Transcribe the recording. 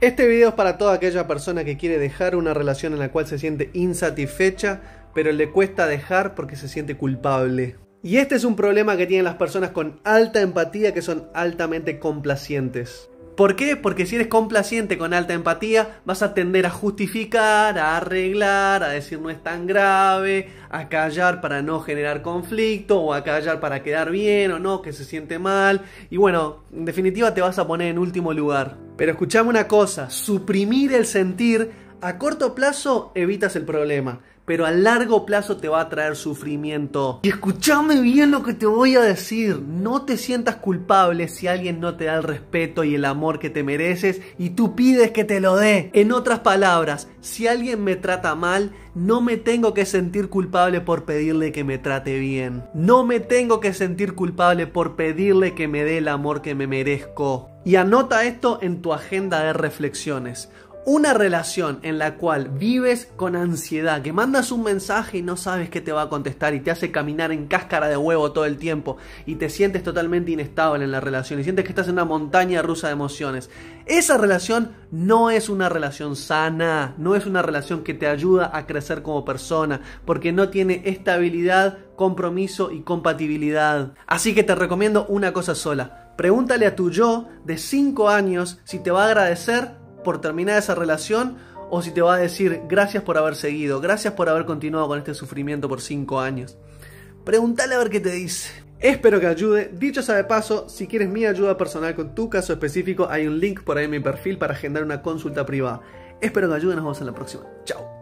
Este video es para toda aquella persona que quiere dejar una relación en la cual se siente insatisfecha, pero le cuesta dejar porque se siente culpable. Y este es un problema que tienen las personas con alta empatía, que son altamente complacientes. ¿Por qué? Porque si eres complaciente con alta empatía, vas a tender a justificar, a arreglar, a decir no es tan grave, a callar para no generar conflicto, o a callar para quedar bien, o no, que se siente mal. Y bueno, en definitiva te vas a poner en último lugar. Pero escuchame una cosa, suprimir el sentir, a corto plazo evitas el problema, pero a largo plazo te va a traer sufrimiento. Y escuchame bien lo que te voy a decir. No te sientas culpable si alguien no te da el respeto y el amor que te mereces y tú pides que te lo dé. En otras palabras, si alguien me trata mal, no me tengo que sentir culpable por pedirle que me trate bien. No me tengo que sentir culpable por pedirle que me dé el amor que me merezco. Y anota esto en tu agenda de reflexiones. Una relación en la cual vives con ansiedad, que mandas un mensaje y no sabes qué te va a contestar y te hace caminar en cáscara de huevo todo el tiempo y te sientes totalmente inestable en la relación y sientes que estás en una montaña rusa de emociones. Esa relación no es una relación sana, no es una relación que te ayuda a crecer como persona, porque no tiene estabilidad, compromiso y compatibilidad. Así que te recomiendo una cosa sola, pregúntale a tu yo de 5 años si te va a agradecer por terminar esa relación o si te va a decir gracias por haber seguido, gracias por haber continuado con este sufrimiento por 5 años. Pregúntale a ver qué te dice. Espero que ayude. Dicho sea de paso, si quieres mi ayuda personal con tu caso específico, hay un link por ahí en mi perfil para agendar una consulta privada. Espero que ayude, nos vemos en la próxima. Chao.